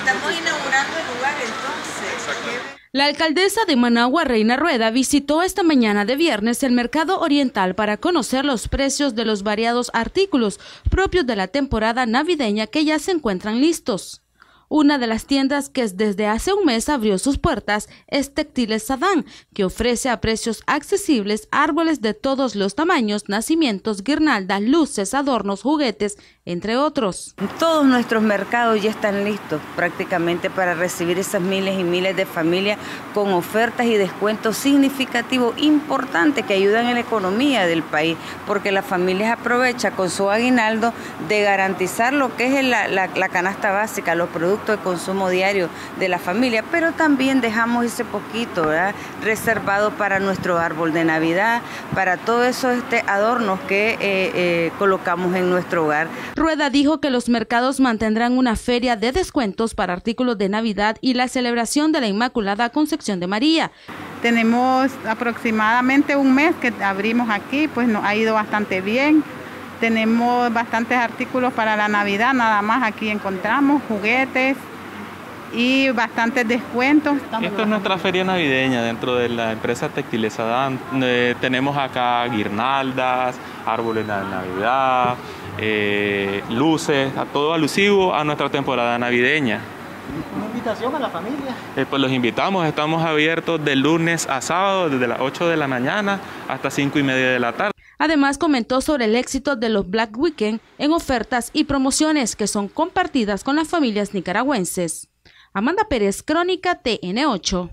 Estamos inaugurando el lugar entonces. La alcaldesa de Managua, Reyna Rueda, visitó esta mañana de viernes el Mercado Oriental para conocer los precios de los variados artículos propios de la temporada navideña que ya se encuentran listos. Una de las tiendas que desde hace un mes abrió sus puertas es Textiles Saddam, que ofrece a precios accesibles árboles de todos los tamaños, nacimientos, guirnaldas, luces, adornos, juguetes, entre otros. Todos nuestros mercados ya están listos prácticamente para recibir esas miles y miles de familias con ofertas y descuentos significativos, importantes, que ayudan en la economía del país, porque las familias aprovechan con su aguinaldo de garantizar lo que es la canasta básica, los productos de consumo diario de la familia, pero también dejamos ese poquito, ¿verdad?, reservado para nuestro árbol de Navidad, para todos esos adornos que colocamos en nuestro hogar. Rueda dijo que los mercados mantendrán una feria de descuentos para artículos de Navidad y la celebración de la Inmaculada Concepción de María. Tenemos aproximadamente un mes que abrimos aquí, pues nos ha ido bastante bien. Tenemos bastantes artículos para la Navidad, nada más aquí encontramos juguetes y bastantes descuentos. Esto es nuestra feria navideña dentro de la empresa Textiles Saddam. Tenemos acá guirnaldas, árboles de Navidad, luces, todo alusivo a nuestra temporada navideña. ¿Una invitación a la familia? Pues los invitamos, estamos abiertos de lunes a sábado, desde las 8 de la mañana hasta 5:30 de la tarde. Además, comentó sobre el éxito de los Black Weekend en ofertas y promociones que son compartidas con las familias nicaragüenses. Amanda Pérez, Crónica TN8.